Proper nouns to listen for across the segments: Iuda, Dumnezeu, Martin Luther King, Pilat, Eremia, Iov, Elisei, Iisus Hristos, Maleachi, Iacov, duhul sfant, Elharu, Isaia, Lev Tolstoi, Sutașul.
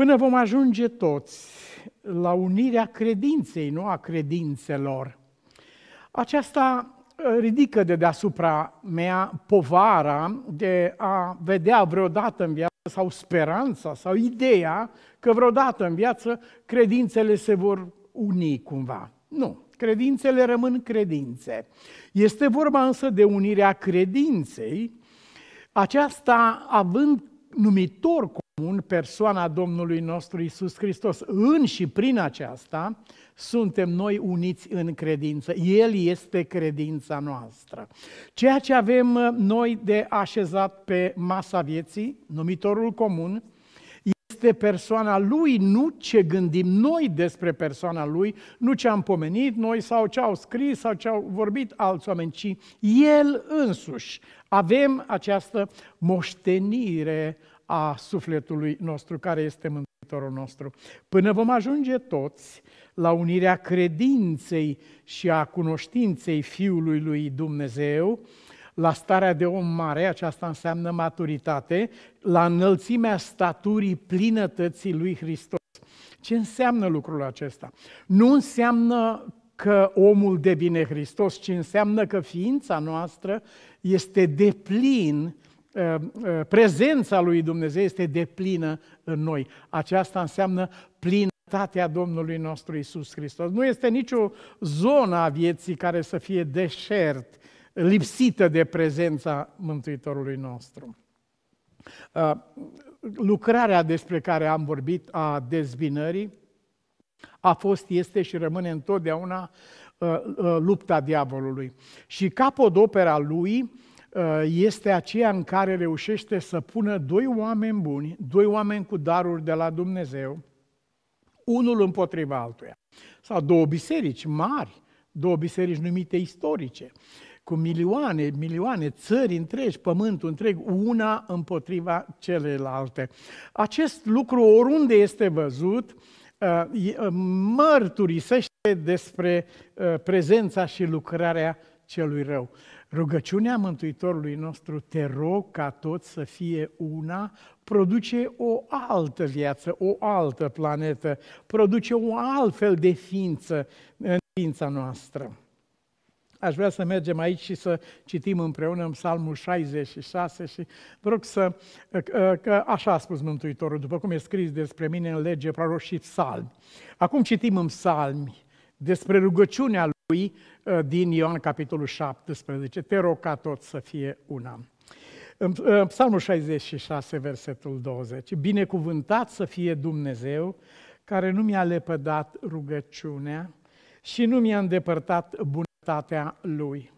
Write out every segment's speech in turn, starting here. Până vom ajunge toți la unirea credinței, nu a credințelor. Aceasta ridică de deasupra mea povara de a vedea vreodată în viață sau speranța sau ideea că vreodată în viață credințele se vor uni cumva. Nu, credințele rămân credințe. Este vorba însă de unirea credinței, aceasta având numitor comun persoana Domnului nostru Iisus Hristos. În și prin aceasta suntem noi uniți în credință. El este credința noastră. Ceea ce avem noi de așezat pe masa vieții, numitorul comun, este persoana Lui, nu ce gândim noi despre persoana Lui, nu ce am pomenit noi sau ce au scris sau ce au vorbit alți oameni, ci El însuși. Avem această moștenire a sufletului nostru, care este Mântuitorul nostru. Până vom ajunge toți la unirea credinței și a cunoștinței Fiului lui Dumnezeu, la starea de om mare, aceasta înseamnă maturitate, la înălțimea staturii plinătății lui Hristos. Ce înseamnă lucrul acesta? Nu înseamnă că omul devine Hristos, ci înseamnă că ființa noastră este deplin, prezența lui Dumnezeu este deplină în noi. Aceasta înseamnă plinătatea Domnului nostru Iisus Hristos. Nu este nicio zonă a vieții care să fie deșert, lipsită de prezența Mântuitorului nostru. Lucrarea despre care am vorbit, a dezbinării, a fost, este și rămâne întotdeauna lupta diavolului. Și capodopera lui este aceea în care reușește să pună doi oameni buni, doi oameni cu daruri de la Dumnezeu, unul împotriva altuia. Sau două biserici mari, două biserici numite istorice, cu milioane, milioane, țări întregi, pământul întreg, una împotriva celelalte. Acest lucru, oriunde este văzut, mărturisește despre prezența și lucrarea celui rău. Rugăciunea Mântuitorului nostru, te rog ca toți să fie una, produce o altă viață, o altă planetă, produce o altfel de ființă în ființa noastră. Aș vrea să mergem aici și să citim împreună în Psalmul 66 și vă rog să, că așa a spus Mântuitorul, după cum e scris despre mine în lege, proroci și psalmi. Acum citim în psalmi despre rugăciunea lui din Ioan, capitolul 17. Te rog ca tot să fie una. În Psalmul 66, versetul 20. Binecuvântat să fie Dumnezeu, care nu mi-a lepădat rugăciunea și nu mi-a îndepărtat bunătatea Lui.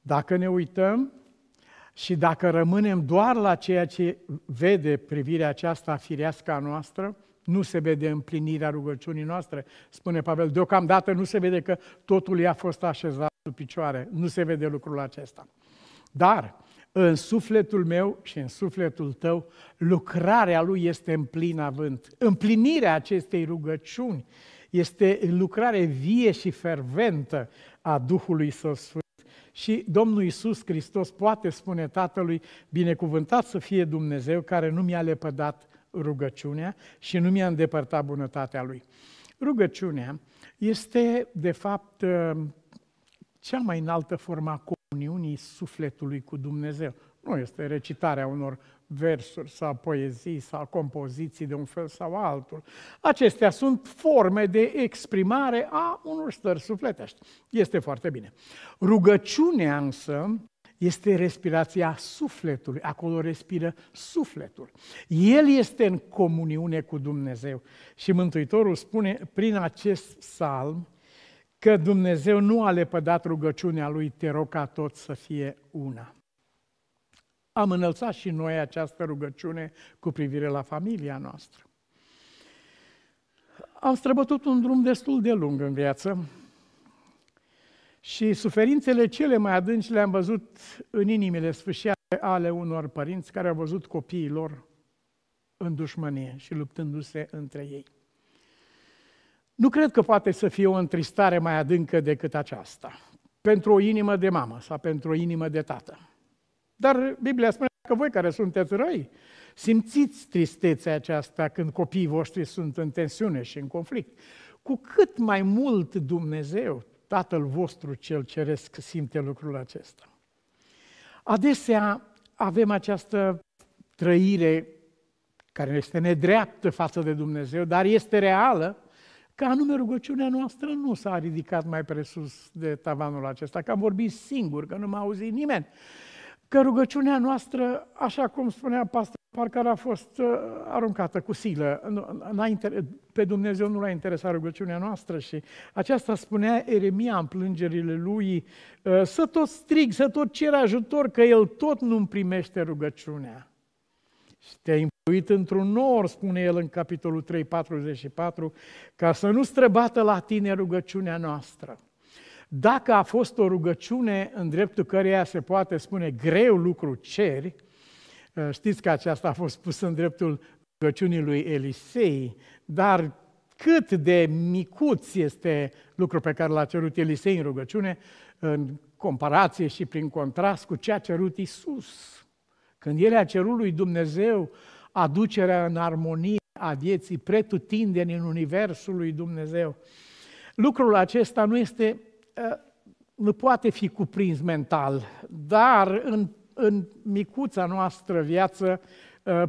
Dacă ne uităm și dacă rămânem doar la ceea ce vede privirea aceasta firească a noastră, nu se vede împlinirea rugăciunii noastre, spune Pavel. Deocamdată nu se vede că totul i-a fost așezat sub picioare. Nu se vede lucrul acesta. Dar în sufletul meu și în sufletul tău, lucrarea lui este în plin avânt. Împlinirea acestei rugăciuni este lucrare vie și ferventă a Duhului Său Sfânt. Și Domnul Iisus Hristos poate spune Tatălui, binecuvântat să fie Dumnezeu care nu mi-a lepădat rugăciunea și nu mi-a îndepărtat bunătatea Lui. Rugăciunea este, de fapt, cea mai înaltă formă a comuniunii sufletului cu Dumnezeu. Nu este recitarea unor versuri sau poezii sau compoziții de un fel sau altul. Acestea sunt forme de exprimare a unor stări sufletești. Este foarte bine. Rugăciunea însă este respirația sufletului, acolo respiră sufletul. El este în comuniune cu Dumnezeu. Și Mântuitorul spune prin acest psalm că Dumnezeu nu a lepădat rugăciunea lui, te rog ca toți să fie una. Am înălțat și noi această rugăciune cu privire la familia noastră. Am străbătut un drum destul de lung în viață și suferințele cele mai adânci le-am văzut în inimile sfâșiate ale unor părinți care au văzut copiii lor în dușmănie și luptându-se între ei. Nu cred că poate să fie o întristare mai adâncă decât aceasta, pentru o inimă de mamă sau pentru o inimă de tată. Dar Biblia spune Că voi care sunteți răi, simțiți tristețea aceasta când copiii voștri sunt în tensiune și în conflict. Cu cât mai mult Dumnezeu, Tatăl vostru cel ceresc, simte lucrul acesta. Adesea avem această trăire care este nedreaptă față de Dumnezeu, dar este reală, că anume rugăciunea noastră nu s-a ridicat mai presus de tavanul acesta, că am vorbit singur, că nu m-a auzit nimeni, că rugăciunea noastră, așa cum spunea pastor, parcă a fost aruncată cu silă. Pe Dumnezeu nu l-a interesat rugăciunea noastră și aceasta spunea Eremia în plângerile lui, să tot strig, să tot cer ajutor, că el tot nu-mi primește rugăciunea. Și te-ai impuit într-un nor, spune el în capitolul 3, 44, ca să nu străbată la tine rugăciunea noastră. Dacă a fost o rugăciune în dreptul căreia se poate spune greu lucru ceri, știți că aceasta a fost pusă în dreptul rugăciunii lui Elisei, dar cât de micuț este lucrul pe care l-a cerut Elisei în rugăciune, în comparație și prin contrast cu ce a cerut Iisus. Când el a cerut lui Dumnezeu aducerea în armonie a vieții pretutindeni în universul lui Dumnezeu, lucrul acesta nu poate fi cuprins mental, dar în micuța noastră viață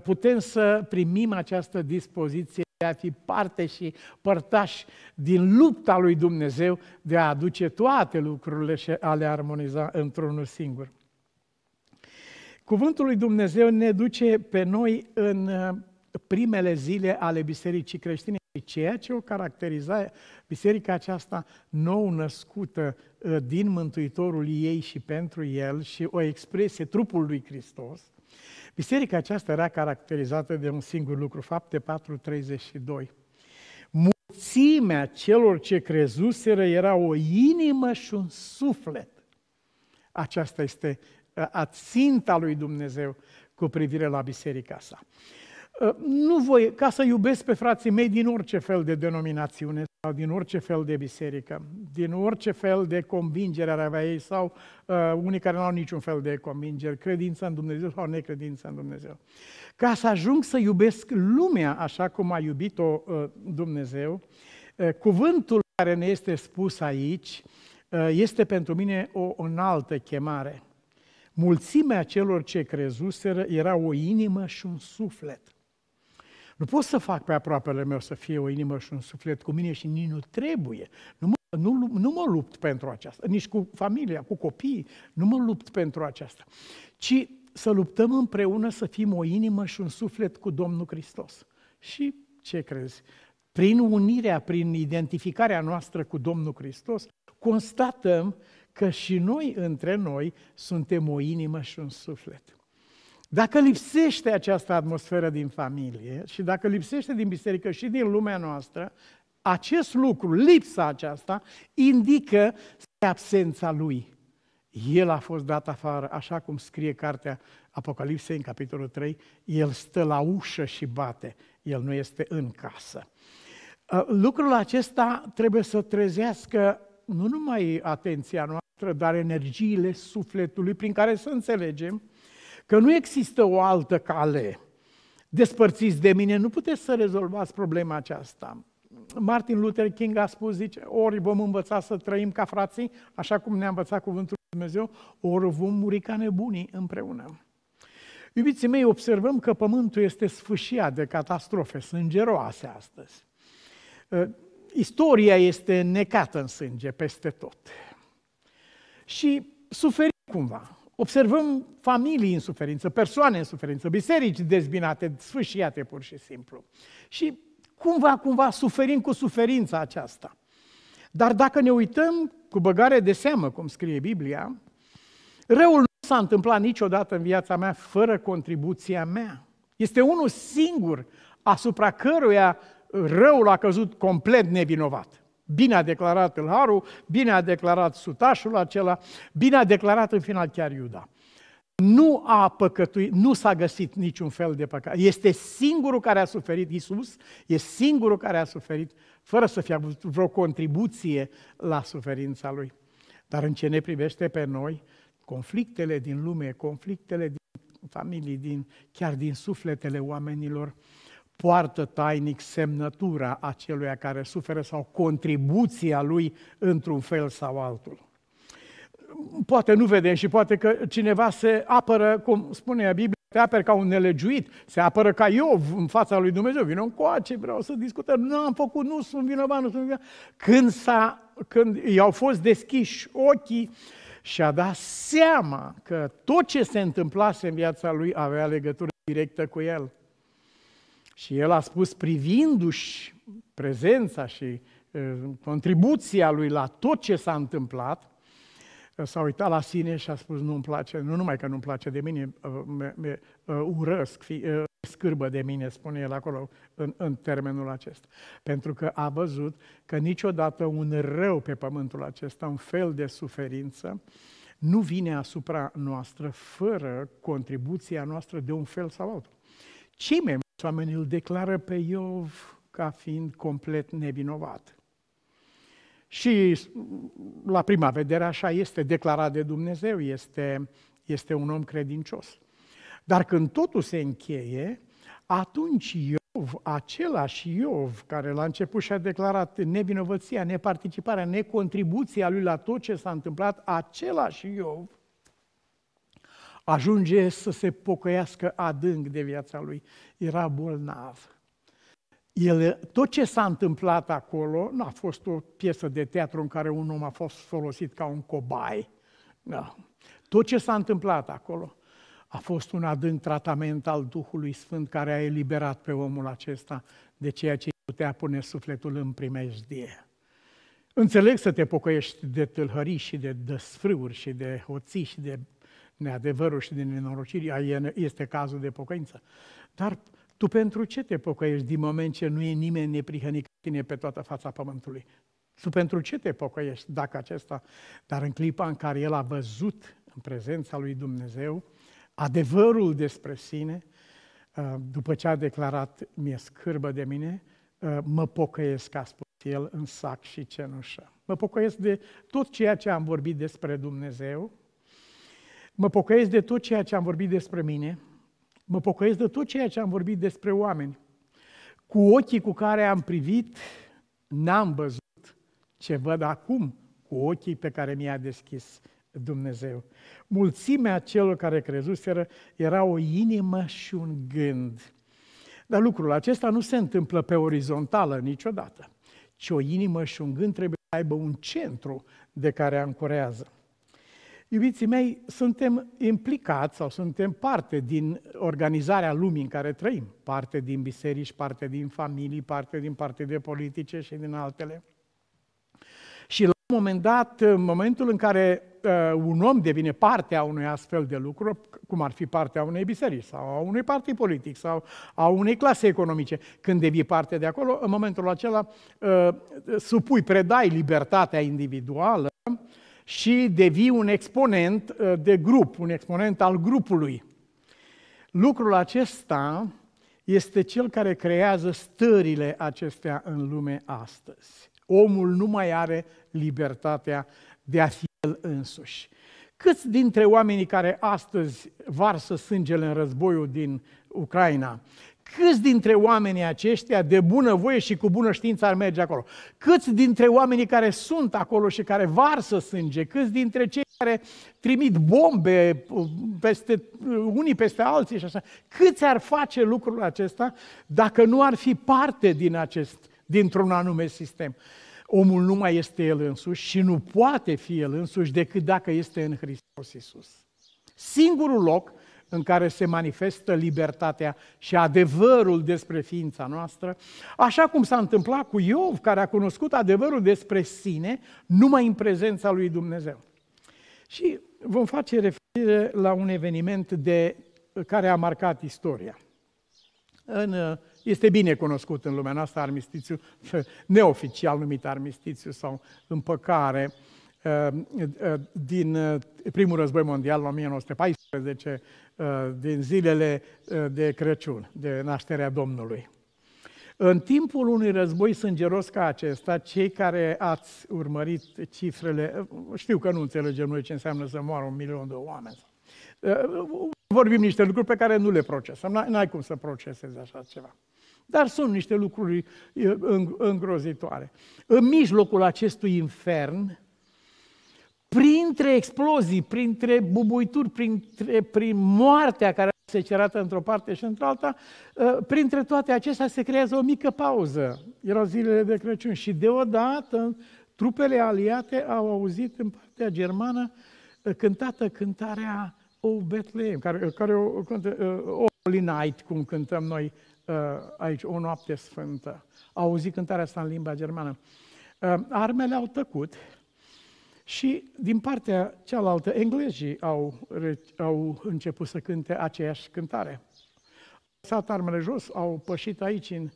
putem să primim această dispoziție de a fi parte și părtași din lupta lui Dumnezeu de a aduce toate lucrurile și a le armoniza într-unul singur. Cuvântul lui Dumnezeu ne duce pe noi în primele zile ale bisericii creștine, ceea ce o caracteriza biserica aceasta nou născută din Mântuitorul ei și pentru el și o expresie trupul lui Hristos. Biserica aceasta era caracterizată de un singur lucru, Fapte 4:32. Mulțimea celor ce crezuseră era o inimă și un suflet. Aceasta este a ținta lui Dumnezeu cu privire la biserica sa. Nu voi, ca să iubesc pe frații mei din orice fel de denominațiune sau din orice fel de biserică, din orice fel de convingere ar avea ei sau unii care nu au niciun fel de convingere, credință în Dumnezeu sau necredință în Dumnezeu. Ca să ajung să iubesc lumea așa cum a iubit-o Dumnezeu, cuvântul care ne este spus aici este pentru mine o înaltă chemare. Mulțimea celor ce crezuseră era o inimă și un suflet. Nu pot să fac pe aproapele meu să fie o inimă și un suflet cu mine și nici nu trebuie. Nu mă lupt pentru aceasta, nici cu familia, cu copiii, nu mă lupt pentru aceasta. Ci să luptăm împreună să fim o inimă și un suflet cu Domnul Hristos. Și ce crezi? Prin unirea, prin identificarea noastră cu Domnul Hristos, constatăm că și noi, între noi, suntem o inimă și un suflet. Dacă lipsește această atmosferă din familie și dacă lipsește din biserică și din lumea noastră, acest lucru, lipsa aceasta, indică absența lui. El a fost dat afară, așa cum scrie cartea Apocalipsei în capitolul 3, el stă la ușă și bate, el nu este în casă. Lucrul acesta trebuie să trezească nu numai atenția noastră, dar energiile sufletului prin care să înțelegem că nu există o altă cale. Despărțiți de mine, nu puteți să rezolvați problema aceasta. Martin Luther King a spus, zice, ori vom învăța să trăim ca frații, așa cum ne-a învățat cuvântul lui Dumnezeu, ori vom muri ca nebunii împreună. Iubiții mei, observăm că pământul este sfâșiat de catastrofe sângeroase astăzi. Istoria este necată în sânge peste tot. Și suferim cumva. Observăm familii în suferință, persoane în suferință, biserici dezbinate, sfâșiate pur și simplu. Și cumva suferim cu suferința aceasta. Dar dacă ne uităm cu băgare de seamă, cum scrie Biblia, răul nu s-a întâmplat niciodată în viața mea fără contribuția mea. Este unul singur asupra căruia răul a căzut complet nevinovat. Bine a declarat Elharu, bine a declarat Sutașul acela, bine a declarat în final chiar Iuda. Nu a păcătuit, nu s-a găsit niciun fel de păcat. Este singurul care a suferit, Iisus, e singurul care a suferit, fără să fie avut vreo contribuție la suferința lui. Dar în ce ne privește pe noi, conflictele din lume, conflictele din familii, chiar din sufletele oamenilor, poartă tainic semnătura aceluia care suferă sau contribuția lui într-un fel sau altul. Poate nu vedem și poate că cineva se apără, cum spune Biblia, se apără ca un nelegiuit, se apără ca Iov în fața lui Dumnezeu. Vino încoace, vreau să discutăm, nu am făcut, nu sunt vinovat, nu sunt vinovat. Când i-au fost deschiși ochii și a dat seama că tot ce se întâmplase în viața lui avea legătură directă cu el. Și el a spus, privindu-și prezența și contribuția lui la tot ce s-a întâmplat, s-a uitat la sine și a spus, nu-mi place, nu numai că nu-mi place de mine, urăsc, scârbă de mine, spune el acolo în termenul acesta. Pentru că a văzut că niciodată un rău pe pământul acesta, un fel de suferință, nu vine asupra noastră fără contribuția noastră de un fel sau altul. Cei mai mulți oameni îl declară pe Iov ca fiind complet nevinovat. Și la prima vedere așa este, declarat de Dumnezeu, este un om credincios. Dar când totul se încheie, atunci Iov, același Iov care la început și-a declarat nevinovăția, neparticiparea, necontribuția lui la tot ce s-a întâmplat, același Iov ajunge să se pocăiască adânc de viața lui. Era bolnav. Tot ce s-a întâmplat acolo nu a fost o piesă de teatru în care un om a fost folosit ca un cobai. Da. Tot ce s-a întâmplat acolo a fost un adânc tratament al Duhului Sfânt care a eliberat pe omul acesta de ceea ce putea pune sufletul în primejdie. Înțeleg să te pocăiești de tâlhării și de desfrâuri și de hoții și de neadevărul și de nenorociri, este cazul de pocăință. Dar tu pentru ce te pocăiești din moment ce nu e nimeni neprihănit cu tine pe toată fața pământului? Tu pentru ce te pocăiești dacă acesta? Dar în clipa în care el a văzut în prezența lui Dumnezeu adevărul despre sine, după ce a declarat, mi-e scârbă de mine, mă pocăiesc, a spus el, în sac și cenușă. Mă pocăiesc de tot ceea ce am vorbit despre Dumnezeu, mă pocăiesc de tot ceea ce am vorbit despre mine, mă pocăiesc de tot ceea ce am vorbit despre oameni. Cu ochii cu care am privit, n-am văzut ce văd acum cu ochii pe care mi-a deschis Dumnezeu. Mulțimea celor care crezuseră era o inimă și un gând. Dar lucrul acesta nu se întâmplă pe orizontală niciodată, ci o inimă și un gând trebuie să aibă un centru de care ancorează. Iubiții mei, suntem implicați sau suntem parte din organizarea lumii în care trăim, parte din biserici, parte din familii, parte din partide politice și din altele. Și la un moment dat, în momentul în care un om devine parte a unui astfel de lucru, cum ar fi partea unei biserici sau a unui partid politic sau a unei clase economice, când devii parte de acolo, în momentul acela supui, predai libertatea individuală și devii un exponent de grup, un exponent al grupului. Lucrul acesta este cel care creează stările acestea în lume astăzi. Omul nu mai are libertatea de a fi el însuși. Câți dintre oamenii care astăzi varsă sângele în războiul din Ucraina, câți dintre oamenii aceștia de bunăvoie și cu bună știință ar merge acolo? Câți dintre oamenii care sunt acolo și care varsă sânge? Câți dintre cei care trimit bombe peste, unii peste alții și așa? Câți ar face lucrul acesta dacă nu ar fi parte din dintr-un anume sistem? Omul nu mai este el însuși și nu poate fi el însuși decât dacă este în Hristos Iisus. Singurul loc în care se manifestă libertatea și adevărul despre ființa noastră, așa cum s-a întâmplat cu Iov, care a cunoscut adevărul despre sine numai în prezența lui Dumnezeu. Și vom face referire la un eveniment care a marcat istoria. Este bine cunoscut în lumea noastră armistițiu, neoficial numit armistițiu sau împăcare, din primul război mondial, în 1914, din zilele de Crăciun, de nașterea Domnului. În timpul unui război sângeros ca acesta, cei care ați urmărit cifrele, știu că nu înțelegem noi ce înseamnă să moară 1.000.000 de oameni, Vorbim niște lucruri pe care nu le procesăm. N-ai cum să procesezi așa ceva. Dar sunt niște lucruri îngrozitoare. În mijlocul acestui infern, printre explozii, printre bubuituri, prin moartea care se cerată într-o parte și într-alta, printre toate acestea se creează o mică pauză. Erau zilele de Crăciun și deodată trupele aliate au auzit în partea germană cântată cântarea O Betlehem, care o cântă Holy Night, cum cântăm noi aici, O Noapte Sfântă. Au auzit cântarea asta în limba germană. Armele au tăcut și din partea cealaltă englezii au început să cânte aceeași cântare. Au lăsat armele jos, au pășit aici în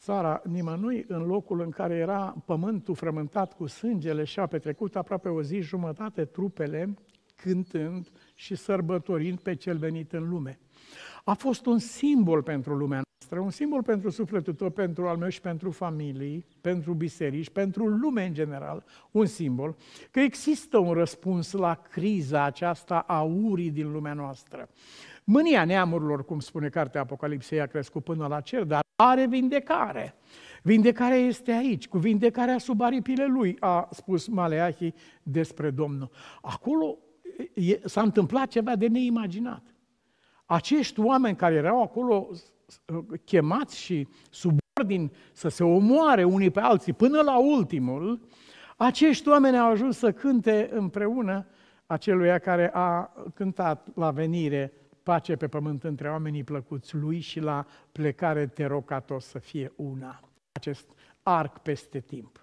țara nimănui, în locul în care era pământul frământat cu sângele și a petrecut aproape o zi jumătate trupele cântând și sărbătorind pe cel venit în lume. A fost un simbol pentru lumea noastră, un simbol pentru sufletul tău, pentru al meu și pentru familii, pentru biserici, pentru lume în general, un simbol că există un răspuns la criza aceasta a urii din lumea noastră. Mânia neamurilor, cum spune cartea Apocalipsei, a crescut până la cer, dar are vindecare. Vindecarea este aici, cu vindecarea sub aripile lui, a spus Maleachi despre Domnul. Acolo s-a întâmplat ceva de neimaginat. Acești oameni care erau acolo chemați și subordini să se omoare unii pe alții până la ultimul, acești oameni au ajuns să cânte împreună aceluia care a cântat la venire pace pe pământ între oamenii plăcuți lui și la plecare te rog ca toți să fie una. Acest arc peste timp.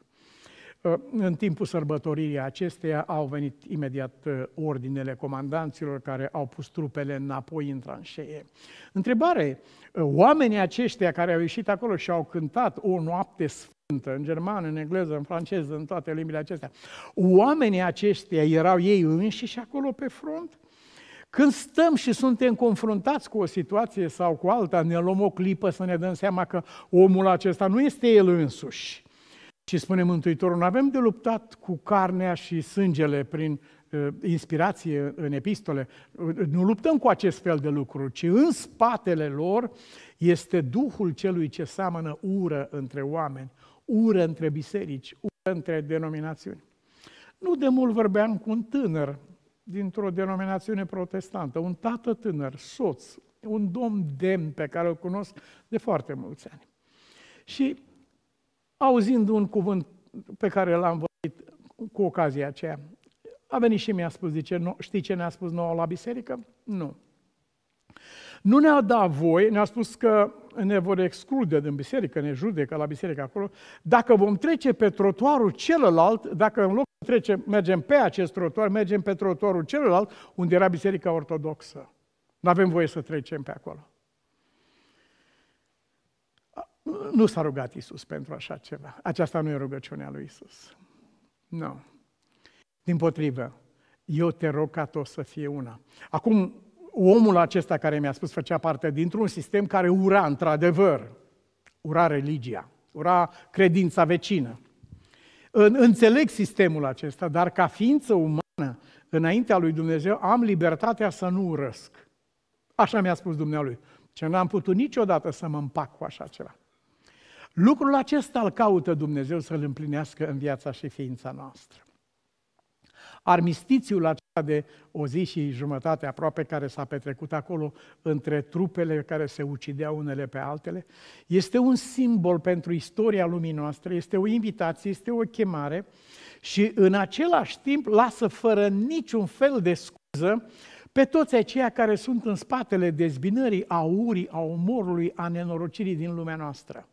În timpul sărbătoririi acesteia au venit imediat ordinele comandanților care au pus trupele înapoi în tranșee. Întrebare, oamenii aceștia care au ieșit acolo și au cântat O Noapte Sfântă, în germană, în engleză, în franceză, în toate limbile acestea, oamenii aceștia erau ei înșiși acolo pe front? Când stăm și suntem confruntați cu o situație sau cu alta, ne luăm o clipă să ne dăm seama că omul acesta nu este el însuși. Și spune Mântuitorul, nu avem de luptat cu carnea și sângele prin inspirație în epistole. Nu luptăm cu acest fel de lucruri, ci în spatele lor este Duhul celui ce seamănă ură între oameni, ură între biserici, ură între denominațiuni. Nu de mult vorbeam cu un tânăr dintr-o denominațiune protestantă, un tată tânăr, soț, un domn demn pe care îl cunosc de foarte mulți ani. Și auzind un cuvânt pe care l-am văzut cu ocazia aceea, a venit și mi-a spus, zice, nu, știi ce ne-a spus nouă la biserică? Nu. Nu ne-a dat voie, ne-a spus că ne vor exclude din biserică, ne judecă la biserică acolo, dacă vom trece pe trotuarul celălalt, dacă în loc să trecem, mergem pe acest trotuar, mergem pe trotuarul celălalt, unde era biserica ortodoxă. Nu avem voie să trecem pe acolo. Nu s-a rugat Iisus pentru așa ceva. Aceasta nu e rugăciunea lui Iisus. Nu. Dimpotrivă, eu te rog ca tot să fie una. Acum, omul acesta care mi-a spus făcea parte dintr-un sistem care ura într-adevăr. Ura religia, ura credința vecină. Înțeleg sistemul acesta, dar ca ființă umană, înaintea lui Dumnezeu, am libertatea să nu urăsc. Așa mi-a spus Dumnealui. Ce n-am putut niciodată să mă împac cu așa ceva. Lucrul acesta îl caută Dumnezeu să-l împlinească în viața și ființa noastră. Armistițiul acesta de o zi și jumătate aproape care s-a petrecut acolo între trupele care se ucideau unele pe altele, este un simbol pentru istoria lumii noastre, este o invitație, este o chemare și în același timp lasă fără niciun fel de scuză pe toți aceia care sunt în spatele dezbinării, a urii, a omorului, a nenorocirii din lumea noastră.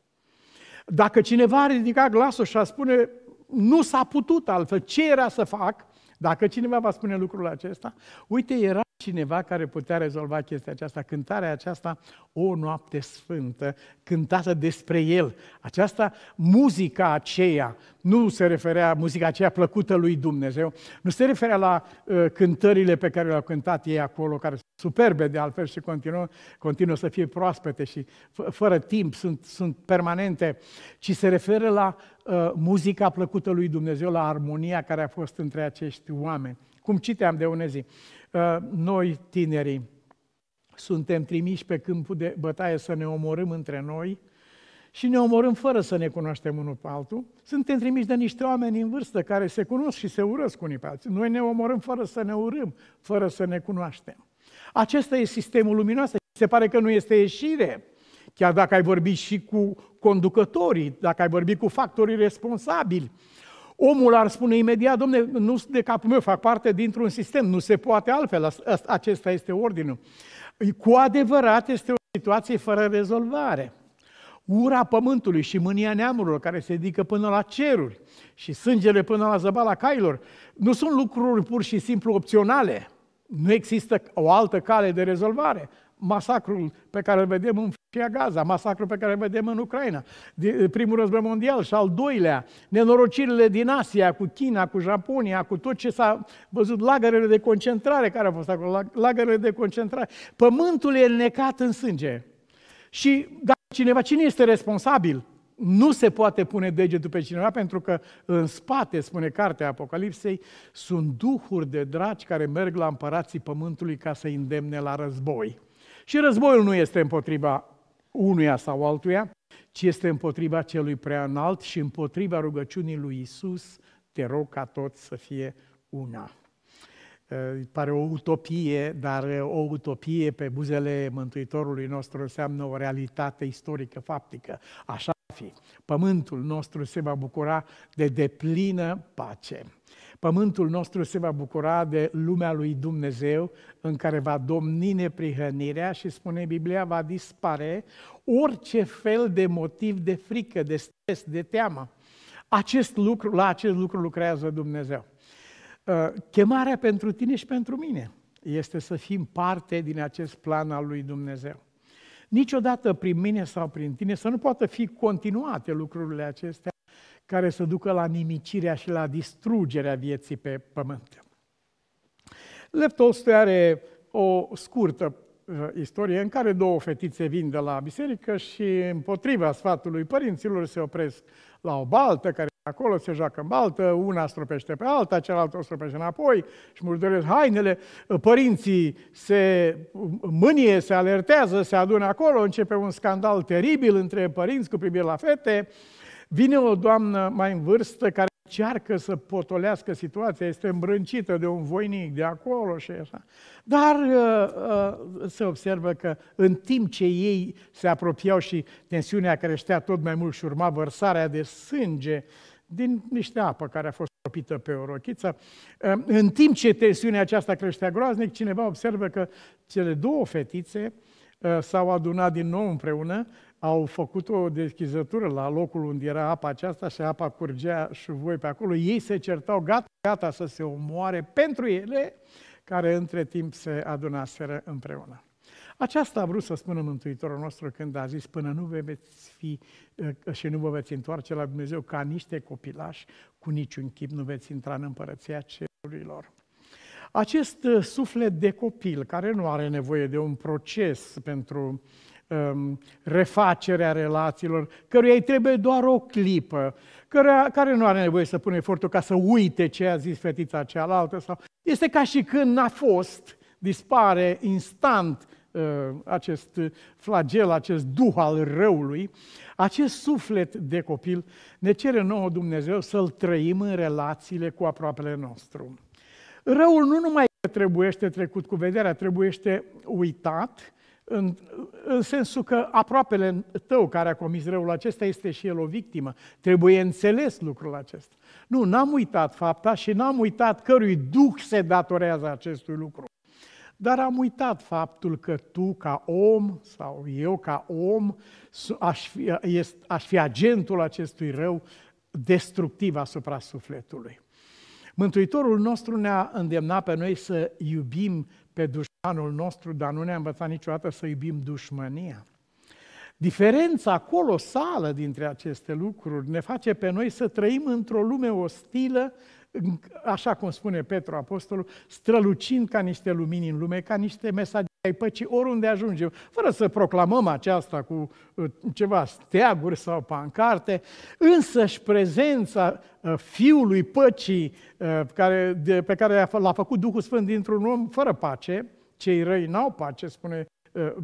Dacă cineva a ridicat glasul și a spune, nu s-a putut altfel, ce era să fac? Dacă cineva va spune lucrul acesta, uite, era cineva care putea rezolva chestia aceasta, cântarea aceasta, O Noapte Sfântă, cântată despre el. Aceasta, muzica aceea, nu se referea, muzica aceea plăcută lui Dumnezeu, nu se referea la cântările pe care le-au cântat ei acolo, care sunt superbe de altfel și continuă să fie proaspete și fără timp, sunt permanente, ci se referă la muzica plăcută lui Dumnezeu, la armonia care a fost între acești oameni. Cum citeam de ună zi, noi tinerii suntem trimiși pe câmpul de bătaie să ne omorâm între noi și ne omorâm fără să ne cunoaștem unul pe altul. Suntem trimiși de niște oameni în vârstă care se cunosc și se urăsc unii pe alții. Noi ne omorâm fără să ne urâm, fără să ne cunoaștem. Acesta e sistemul luminos. Se pare că nu este ieșire. Chiar dacă ai vorbit și cu conducătorii, dacă ai vorbit cu factorii responsabili, omul ar spune imediat, dom'le, nu sunt de capul meu, fac parte dintr-un sistem, nu se poate altfel, acesta este ordinul. Cu adevărat este o situație fără rezolvare. Ura pământului și mânia neamurilor care se ridică până la ceruri și sângele până la zăbala cailor nu sunt lucruri pur și simplu opționale. Nu există o altă cale de rezolvare. Masacrul pe care îl vedem în Gaza, masacrul pe care îl vedem în Ucraina, primul război mondial și al doilea, nenorocirile din Asia, cu China, cu Japonia, cu tot ce s-a văzut, lagărele de concentrare care au fost acolo, lagărele de concentrare. Pământul e înnecat în sânge. Și dacă cineva, cine este responsabil? Nu se poate pune degetul pe cineva, pentru că în spate, spune cartea Apocalipsei, sunt duhuri de dragi care merg la împărații pământului ca să îndemne la război. Și războiul nu este împotriva unuia sau altuia, ci este împotriva celui prea înalt și împotriva rugăciunii lui Iisus, te rog ca toți să fie una. Pare o utopie, dar o utopie pe buzele Mântuitorului nostru înseamnă o realitate istorică, faptică. Așa va fi. Pământul nostru se va bucura de deplină pace. Pământul nostru se va bucura de lumea lui Dumnezeu în care va domni neprihănirea și, spune Biblia, va dispare orice fel de motiv de frică, de stres, de teamă. La acest lucru lucrează Dumnezeu. Chemarea pentru tine și pentru mine este să fim parte din acest plan al lui Dumnezeu. Niciodată prin mine sau prin tine să nu poată fi continuate lucrurile acestea care să ducă la nimicirea și la distrugerea vieții pe pământ. Lev Tolstoi are o scurtă istorie în care două fetițe vin de la biserică și împotriva sfatului părinților se opresc la o baltă, care acolo se joacă în baltă, una stropește pe alta, cealaltă o stropește înapoi și murdăresc hainele, părinții se mânie, se alertează, se adună acolo, începe un scandal teribil între părinți cu privire la fete. Vine o doamnă mai în vârstă care încearcă să potolească situația, este îmbrâncită de un voinic de acolo și așa. Dar se observă că în timp ce ei se apropiau și tensiunea creștea tot mai mult și urma vărsarea de sânge din niște apă care a fost stropită pe o rochiță, în timp ce tensiunea aceasta creștea groaznic, cineva observă că cele două fetițe s-au adunat din nou împreună, au făcut o deschizătură la locul unde era apa aceasta și apa curgea și voi pe acolo. Ei se certau, gata să se omoare pentru ele, care între timp se adunaseră împreună. Aceasta a vrut să spună Mântuitorul nostru când a zis, până nu vă veți fi și nu vă veți întoarce la Dumnezeu ca niște copilași, cu niciun chip nu veți intra în împărăția cerurilor. Acest suflet de copil, care nu are nevoie de un proces pentru refacerea relațiilor, căruia îi trebuie doar o clipă, care nu are nevoie să pună efortul ca să uite ce a zis fetița cealaltă. Sau... Este ca și când n-a fost, dispare instant acest flagel, acest duh al răului. Acest suflet de copil ne cere nouă Dumnezeu să-l trăim în relațiile cu aproapele nostru. Răul nu numai trebuiește trecut cu vederea, trebuiește uitat, în sensul că aproapele tău care a comis răul acesta este și el o victimă. Trebuie înțeles lucrul acesta. Nu, n-am uitat fapta și n-am uitat cărui duh se datorează acestui lucru. Dar am uitat faptul că tu ca om sau eu ca om aș fi agentul acestui rău destructiv asupra sufletului. Mântuitorul nostru ne-a îndemnat pe noi să iubim pe dușmanul nostru, dar nu ne-a învățat niciodată să iubim dușmania. Diferența colosală dintre aceste lucruri ne face pe noi să trăim într-o lume ostilă, așa cum spune Petru Apostolul, strălucind ca niște lumini în lume, ca niște mesagerii ai păcii oriunde ajungem, fără să proclamăm aceasta cu ceva steaguri sau pancarte, însăși prezența Fiului Păcii pe care l-a făcut Duhul Sfânt dintr-un om fără pace, cei răi n-au pace, spune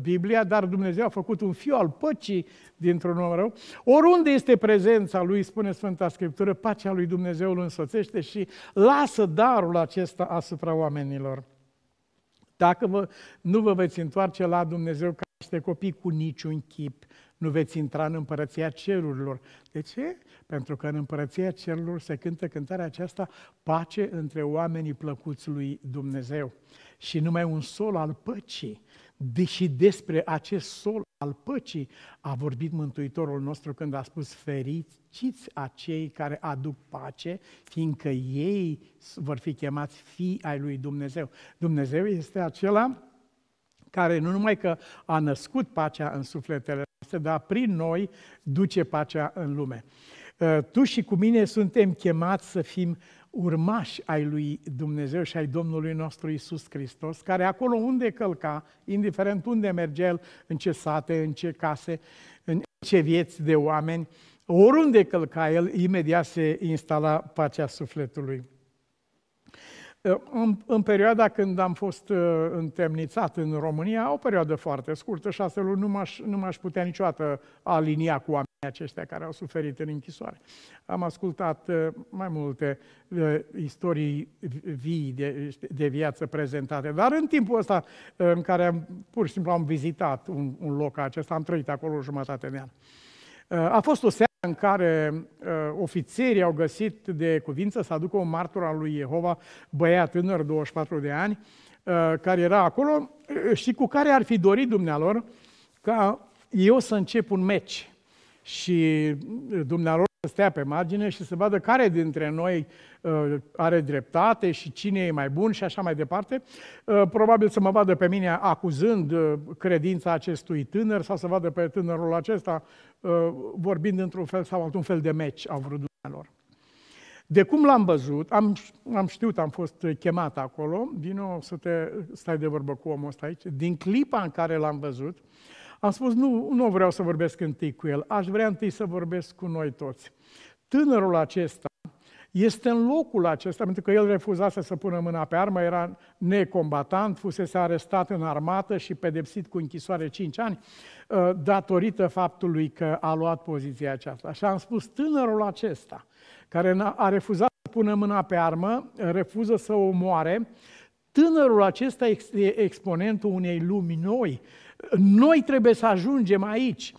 Biblia, dar Dumnezeu a făcut un fiu al păcii dintr-un om rău. Oriunde este prezența lui, spune Sfânta Scriptură, pacea lui Dumnezeu îl însoțește și lasă darul acesta asupra oamenilor. Dacă nu vă veți întoarce la Dumnezeu ca niște copii cu niciun chip, nu veți intra în împărăția cerurilor. De ce? Pentru că în împărăția cerurilor se cântă cântarea aceasta, pace între oamenii plăcuți lui Dumnezeu. Și numai un sol al păcii, deși despre acest sol al păcii a vorbit Mântuitorul nostru când a spus fericiți acei care aduc pace, fiindcă ei vor fi chemați fii ai lui Dumnezeu. Dumnezeu este acela care nu numai că a născut pacea în sufletele noastre, dar prin noi duce pacea în lume. Tu și cu mine suntem chemați să fim urmași ai lui Dumnezeu și ai Domnului nostru Iisus Hristos, care acolo unde călca, indiferent unde mergea el, în ce sate, în ce case, în ce vieți de oameni, oriunde călca el, imediat se instala pacea sufletului. În perioada când am fost întemnițat în România, o perioadă foarte scurtă, 6 luni, nu m-aș putea niciodată alinia cu oamenii aceștia care au suferit în închisoare. Am ascultat mai multe istorii vii de viață prezentate, dar în timpul ăsta în care pur și simplu am vizitat un loc acesta, am trăit acolo jumătate de an. A fost o seară în care ofițerii au găsit de cuvință să aducă un martor al lui Jehova, băiat tânăr, 24 de ani, care era acolo și cu care ar fi dorit dumnealor ca eu să încep un meci. Și dumnealor să stea pe margine și să vadă care dintre noi are dreptate și cine e mai bun și așa mai departe. Probabil să mă vadă pe mine acuzând credința acestui tânăr sau să vadă pe tânărul acesta vorbind într-un fel sau într-un fel de meci, au vrut dumnealor. De cum l-am văzut, am știut, am fost chemat acolo, vino să te stai de vorbă cu omul ăsta aici. Din clipa în care l-am văzut, am spus, nu vreau să vorbesc întâi cu el, aș vrea întâi să vorbesc cu noi toți. Tânărul acesta este în locul acesta, pentru că el refuzase să pună mâna pe armă, era necombatant, fusese arestat în armată și pedepsit cu închisoare 5 ani, datorită faptului că a luat poziția aceasta. Și am spus, tânărul acesta, care a refuzat să pună mâna pe armă, refuză să o omoare, tânărul acesta este exponentul unei lumi noi. Noi trebuie să ajungem aici.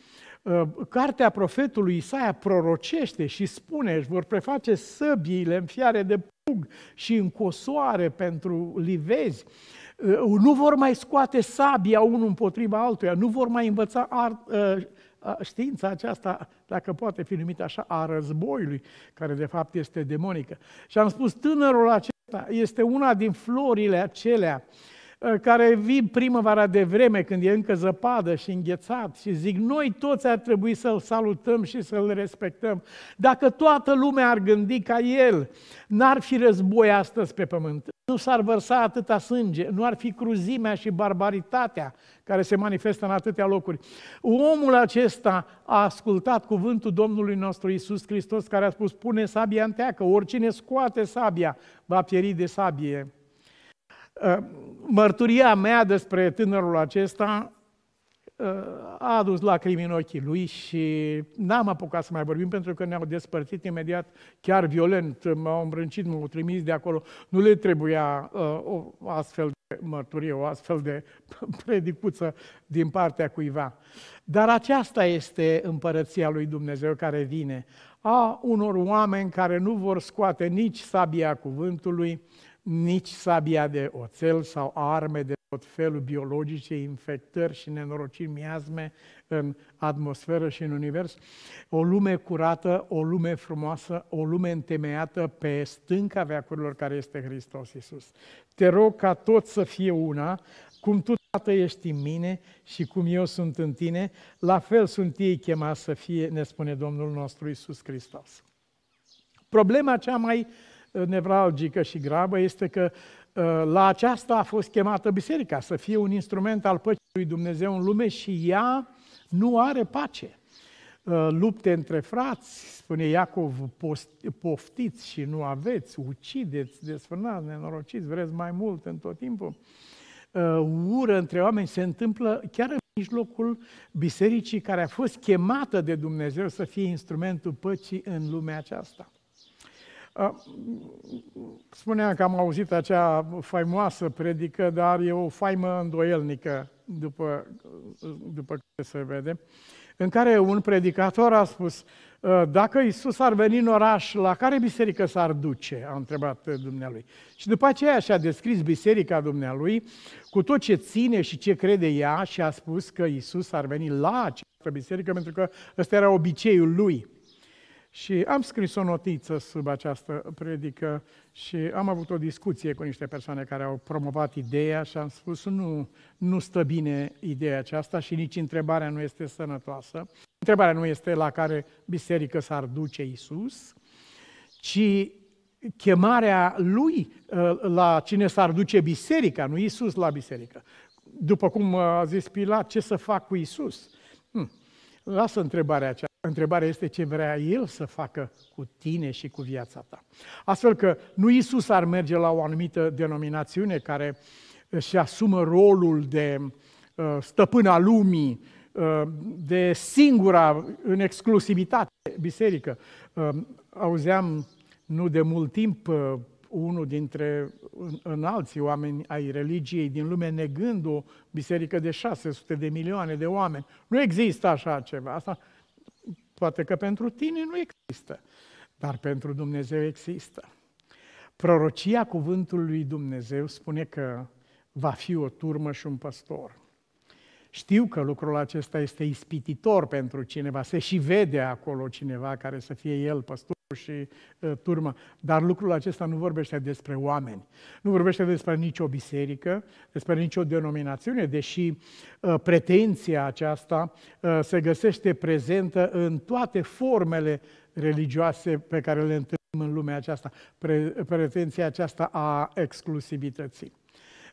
Cartea profetului Isaia prorocește și spune, își vor preface săbiile în fiare de plug și în cosoare pentru livezi. Nu vor mai scoate sabia unul împotriva altuia, nu vor mai învăța știința aceasta, dacă poate fi numită așa, a războiului, care de fapt este demonică. Și am spus, tânărul acesta este una din florile acelea care vin primăvara de vreme, când e încă zăpadă și înghețat, și zic, noi toți ar trebui să-l salutăm și să-l respectăm. Dacă toată lumea ar gândi ca el, n-ar fi război astăzi pe pământ, nu s-ar vărsa atâta sânge, nu ar fi cruzimea și barbaritatea care se manifestă în atâtea locuri. Omul acesta a ascultat cuvântul Domnului nostru Iisus Hristos, care a spus, pune sabia în teacă, oricine scoate sabia va pieri de sabie. Mărturia mea despre tânărul acesta a adus lacrimi în ochii lui și n-am apucat să mai vorbim, pentru că ne-au despărțit imediat, chiar violent, m-au îmbrâncit, m-au trimis de acolo. Nu le trebuia o astfel de mărturie, o astfel de predicuță din partea cuiva. Dar aceasta este împărăția lui Dumnezeu care vine, a unor oameni care nu vor scoate nici sabia cuvântului, nici sabia de oțel sau arme de tot felul biologice, infectări și nenorociri, miasme în atmosferă și în univers. O lume curată, o lume frumoasă, o lume întemeiată pe stânca veacurilor, care este Hristos Iisus. Te rog ca toți să fie una, cum tu, Tată, ești în mine și cum eu sunt în tine, la fel sunt ei chemați să fie, ne spune Domnul nostru Iisus Hristos. Problema cea mai nevralgică și gravă este că La aceasta a fost chemată biserica, să fie un instrument al păcii lui Dumnezeu în lume și ea nu are pace. Lupte între frați, spune Iacov, poftiți și nu aveți, ucideți, desfânați, nenorociți, vreți mai mult în tot timpul. Ură între oameni se întâmplă chiar în mijlocul bisericii care a fost chemată de Dumnezeu să fie instrumentul păcii în lumea aceasta. Spuneam că am auzit acea faimoasă predică, dar e o faimă îndoielnică, după care se vede, în care un predicator a spus: dacă Iisus ar veni în oraș, la care biserică s-ar duce? A întrebat dumnealui. Și după aceea și-a descris biserica dumnealui cu tot ce ține și ce crede ea și a spus că Iisus ar veni la această biserică pentru că ăsta era obiceiul lui. Și am scris o notiță sub această predică și am avut o discuție cu niște persoane care au promovat ideea și am spus nu stă bine ideea aceasta și nici întrebarea nu este sănătoasă. Întrebarea nu este la care biserică s-ar duce Iisus, ci chemarea lui la cine s-ar duce biserica, nu Iisus la biserică. După cum a zis Pilat, ce să fac cu Iisus? Lasă întrebarea aceasta. Întrebarea este ce vrea El să facă cu tine și cu viața ta. Astfel că nu Iisus ar merge la o anumită denominațiune care își asumă rolul de stăpân al lumii, de singura, în exclusivitate, biserică. Auzeam nu de mult timp unul dintre înalții oameni ai religiei din lume negând o biserică de 600 de milioane de oameni. Nu există așa ceva. Asta poate că pentru tine nu există, dar pentru Dumnezeu există. Prorocia cuvântului lui Dumnezeu spune că va fi o turmă și un păstor. Știu că lucrul acesta este ispititor pentru cineva, se și vede acolo cineva care să fie el păstor și turmă, dar lucrul acesta nu vorbește despre oameni, nu vorbește despre nicio biserică, despre nicio denominațiune, deși pretenția aceasta se găsește prezentă în toate formele religioase pe care le întâlnim în lumea aceasta, pretenția aceasta a exclusivității.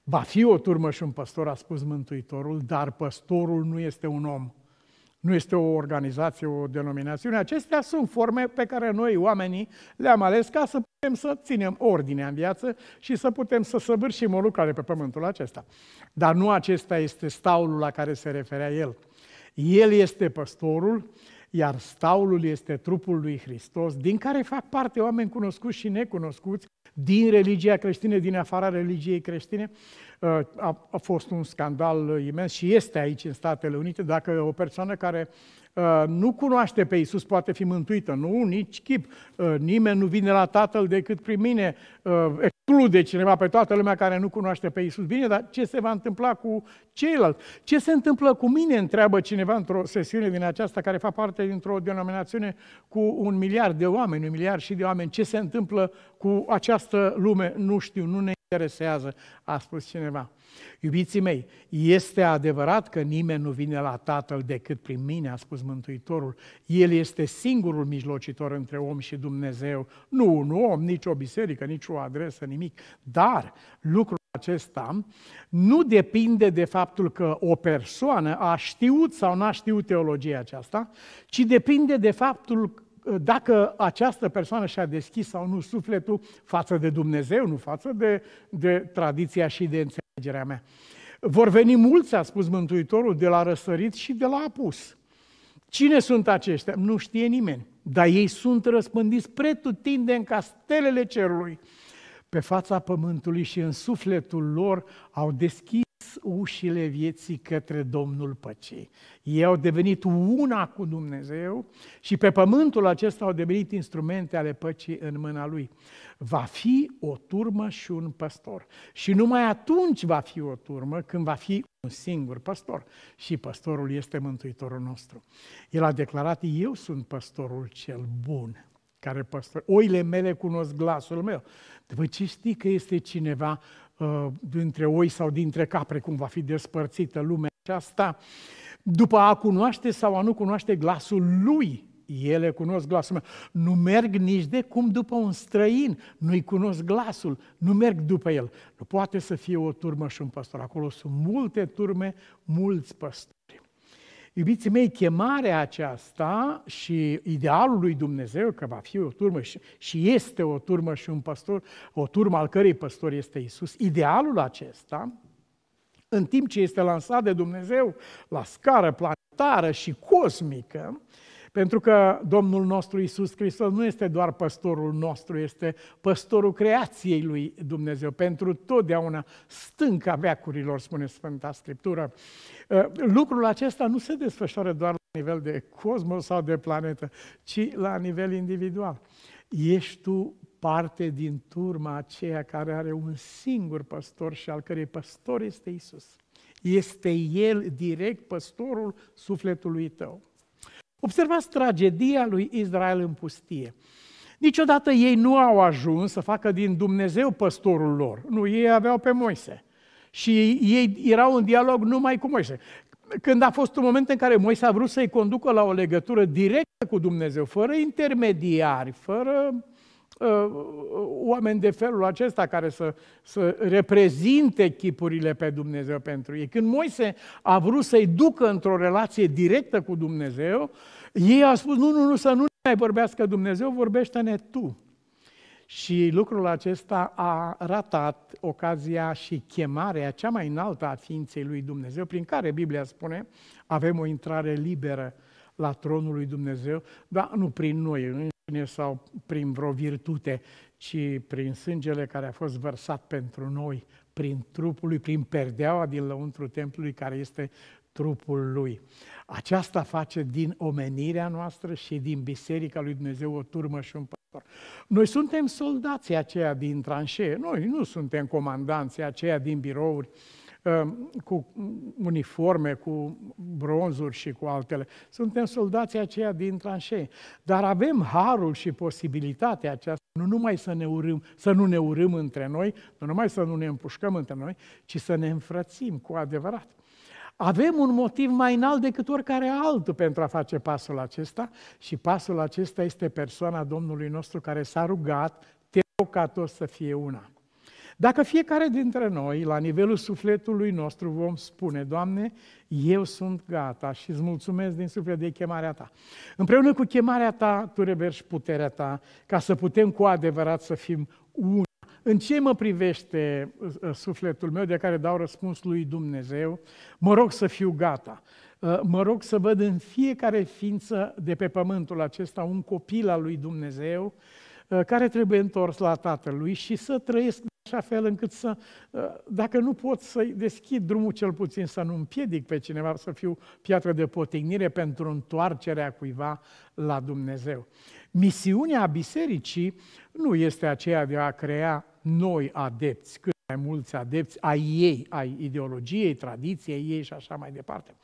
Va fi o turmă și un păstor, a spus Mântuitorul, dar păstorul nu este un om. Nu este o organizație, o denominațiune. Acestea sunt forme pe care noi, oamenii, le-am ales ca să putem să ținem ordinea în viață și să putem să săvârșim o lucrare pe pământul acesta. Dar nu acesta este staulul la care se referea el. El este păstorul, iar staulul este trupul lui Hristos, din care fac parte oameni cunoscuți și necunoscuți, din religia creștină, din afara religiei creștine. A fost un scandal imens și este aici în Statele Unite. Dacă o persoană care nu cunoaște pe Iisus poate fi mântuită, nu, nici chip, nimeni nu vine la Tatăl decât prin mine, exclude cineva pe toată lumea care nu cunoaște pe Iisus. Bine, dar ce se va întâmpla cu ceilalți? Ce se întâmplă cu mine, întreabă cineva într-o sesiune din aceasta care fac parte dintr-o denominațiune cu 1 miliard de oameni, 1 miliard și de oameni. Ce se întâmplă cu această lume? Nu știu, nu ne interesează, a spus cineva. Iubiții mei, este adevărat că nimeni nu vine la Tatăl decât prin mine, a spus Mântuitorul. El este singurul mijlocitor între om și Dumnezeu. Nu un om, nici o biserică, nici o adresă, nimic. Dar lucrul acesta nu depinde de faptul că o persoană a știut sau n-a știut teologia aceasta, ci depinde de faptul dacă această persoană și-a deschis sau nu sufletul față de Dumnezeu, nu față de tradiția și de înțelegerea mea. Vor veni mulți, a spus Mântuitorul, de la răsărit și de la apus. Cine sunt aceștia? Nu știe nimeni, dar ei sunt răspândiți pretutindeni ca stelele cerului. Pe fața pământului și în sufletul lor au deschis ușile vieții către Domnul Păcii. Ei au devenit una cu Dumnezeu și pe pământul acesta au devenit instrumente ale păcii în mâna Lui. Va fi o turmă și un păstor. Și numai atunci va fi o turmă când va fi un singur păstor. Și păstorul este Mântuitorul nostru. El a declarat: eu sunt păstorul cel bun, care păstor. Oile mele cunosc glasul meu. După ce știi că este cineva dintre oi sau dintre capre, cum va fi despărțită lumea aceasta, după a cunoaște sau a nu cunoaște glasul lui, ele cunosc glasul meu. Nu merg nici de cum după un străin, nu-i cunosc glasul, nu merg după el. Nu poate să fie o turmă și un păstor. Acolo sunt multe turme, mulți păstori. Iubiții mei, chemarea aceasta și idealul lui Dumnezeu, că va fi o turmă și este o turmă și un păstor, o turmă al cărei păstor este Iisus, idealul acesta, în timp ce este lansat de Dumnezeu la scară planetară și cosmică, pentru că Domnul nostru Iisus Hristos nu este doar păstorul nostru, este păstorul creației lui Dumnezeu. Pentru totdeauna stânca veacurilor, spune Sfânta Scriptură. Lucrul acesta nu se desfășoară doar la nivel de cosmos sau de planetă, ci la nivel individual. Ești tu parte din turma aceea care are un singur păstor și al cărei păstor este Iisus. Este El direct păstorul sufletului tău. Observați tragedia lui Israel în pustie. Niciodată ei nu au ajuns să facă din Dumnezeu păstorul lor. Nu, ei aveau pe Moise. Și ei erau în dialog numai cu Moise. Când a fost un moment în care Moise a vrut să-i conducă la o legătură directă cu Dumnezeu, fără intermediari, fără oameni de felul acesta care să reprezinte chipurile pe Dumnezeu pentru ei. Când Moise a vrut să-i ducă într-o relație directă cu Dumnezeu, ei au spus, nu, să nu mai vorbească Dumnezeu, vorbește-ne tu. Și lucrul acesta a ratat ocazia și chemarea cea mai înaltă a ființei lui Dumnezeu, prin care Biblia spune, avem o intrare liberă la tronul lui Dumnezeu, dar nu prin noi sau prin vreo virtute, ci prin sângele care a fost vărsat pentru noi, prin trupul lui, prin perdeaua din lăuntru templului care este trupul lui. Aceasta face din omenirea noastră și din biserica lui Dumnezeu o turmă și un păstor. Noi suntem soldații aceia din tranșee, noi nu suntem comandanții aceia din birouri, cu uniforme, cu bronzuri și cu altele. Suntem soldații aceia din tranșee. Dar avem harul și posibilitatea aceasta, nu numai să nu ne urâm între noi, nu numai să nu ne împușcăm între noi, ci să ne înfrățim cu adevărat. Avem un motiv mai înalt decât oricare altul pentru a face pasul acesta și pasul acesta este persoana Domnului nostru care s-a rugat, te rog ca toți să fie una. Dacă fiecare dintre noi, la nivelul sufletului nostru, vom spune, Doamne, eu sunt gata și îți mulțumesc din suflet de chemarea Ta. Împreună cu chemarea Ta, Tu reverși puterea Ta ca să putem cu adevărat să fim una. În ce mă privește sufletul meu de care dau răspuns lui Dumnezeu? Mă rog să fiu gata. Mă rog să văd în fiecare ființă de pe pământul acesta un copil al lui Dumnezeu care trebuie întors la Tatălui și să trăiesc așa fel încât să, dacă nu pot să-i deschid drumul, cel puțin să nu împiedic pe cineva, să fiu piatră de poticnire pentru întoarcerea cuiva la Dumnezeu. Misiunea bisericii nu este aceea de a crea noi adepți, cât mai mulți adepți ai ei, ai ideologiei, tradiției ei și așa mai departe.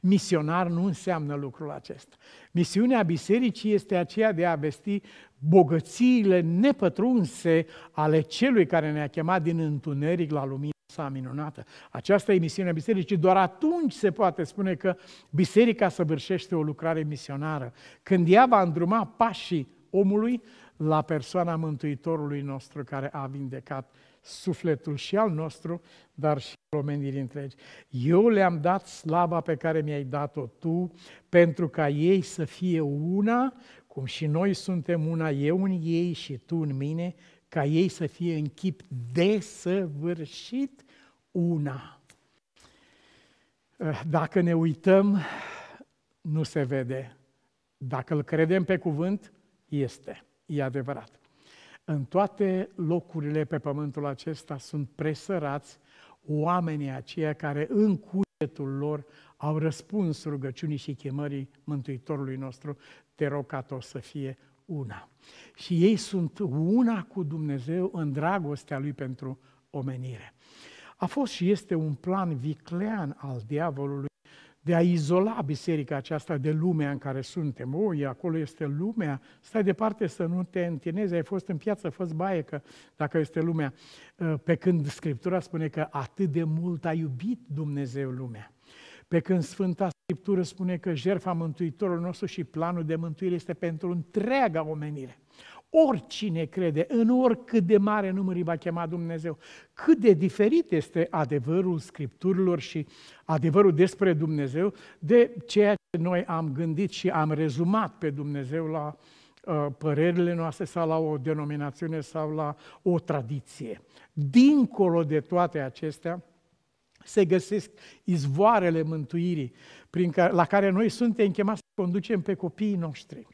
Misionar nu înseamnă lucrul acesta. Misiunea bisericii este aceea de a vesti bogățiile nepătrunse ale celui care ne-a chemat din întuneric la lumina sa minunată. Aceasta e misiunea bisericii. Doar atunci se poate spune că biserica săvârșește o lucrare misionară. Când ea va îndruma pașii omului la persoana Mântuitorului nostru care a vindecat sufletul și al nostru, dar și al omenirii întregi. Eu le-am dat slava pe care mi-ai dat-o tu, pentru ca ei să fie una, cum și noi suntem una, eu în ei și tu în mine, ca ei să fie în chip desăvârșit una. Dacă ne uităm, nu se vede. Dacă îl credem pe cuvânt, este. E adevărat. În toate locurile pe pământul acesta sunt presărați oamenii aceia care în cugetul lor au răspuns rugăciunii și chemării Mântuitorului nostru, te rog ca toți să fie una. Și ei sunt una cu Dumnezeu în dragostea Lui pentru omenire. A fost și este un plan viclean al diavolului de a izola biserica aceasta de lumea în care suntem. Oi, acolo este lumea, stai departe să nu te întinezi, ai fost în piață, fă-ți baie că dacă este lumea. Pe când Scriptura spune că atât de mult a iubit Dumnezeu lumea, pe când Sfânta Scriptură spune că jertfa Mântuitorului nostru și planul de mântuire este pentru întreaga omenire. Oricine crede, în oricât de mare număr îi va chema Dumnezeu, cât de diferit este adevărul Scripturilor și adevărul despre Dumnezeu de ceea ce noi am gândit și am rezumat pe Dumnezeu la părerile noastre sau la o denominațiune sau la o tradiție. Dincolo de toate acestea, se găsesc izvoarele mântuirii la care noi suntem chemați să conducem pe copiii noștri,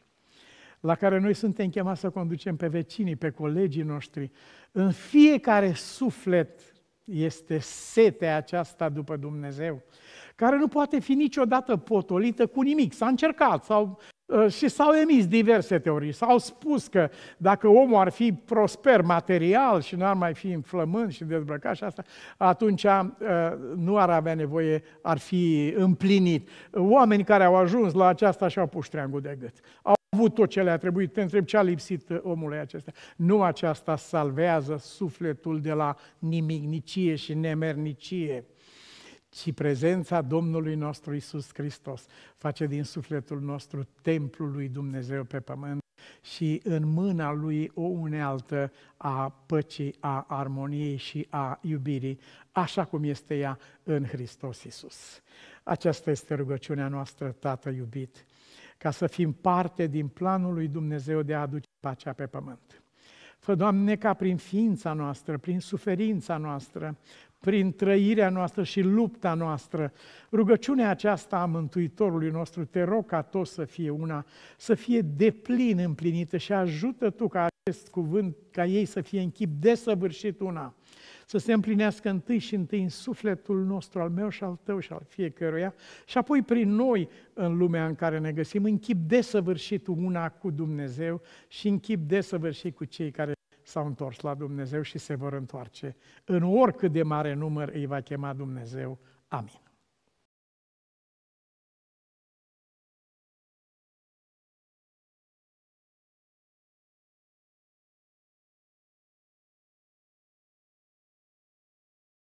la care noi suntem chemați să conducem pe vecinii, pe colegii noștri. În fiecare suflet este setea aceasta după Dumnezeu, care nu poate fi niciodată potolită cu nimic. S-a încercat și s-au emis diverse teorii. S-au spus că dacă omul ar fi prosper material și nu ar mai fi înflământ și dezbrăcat și asta, atunci nu ar avea nevoie, ar fi împlinit. Oamenii care au ajuns la aceasta și-au pus ștreangul de gât. Au avut tot ce le-a trebuit. Te întreb ce a lipsit omului acesta. Nu aceasta salvează sufletul de la nimicnicie și nemernicie, și prezența Domnului nostru Iisus Hristos face din sufletul nostru templul lui Dumnezeu pe pământ și în mâna Lui o unealtă a păcii, a armoniei și a iubirii, așa cum este ea în Hristos Iisus. Aceasta este rugăciunea noastră, Tată iubit, ca să fim parte din planul lui Dumnezeu de a aduce pacea pe pământ. Fă, Doamne, ca prin ființa noastră, prin suferința noastră, prin trăirea noastră și lupta noastră, rugăciunea aceasta a Mântuitorului nostru, te rog ca tot să fie una, să fie deplin împlinită și ajută Tu ca acest cuvânt, ca ei să fie în chip desăvârșit una, să se împlinească întâi și întâi în sufletul nostru, al meu și al tău și al fiecăruia, și apoi prin noi în lumea în care ne găsim, în chip desăvârșit una cu Dumnezeu și în chip desăvârșit cu cei care s-au întors la Dumnezeu și se vor întoarce. În oricât de mare număr îi va chema Dumnezeu. Amin.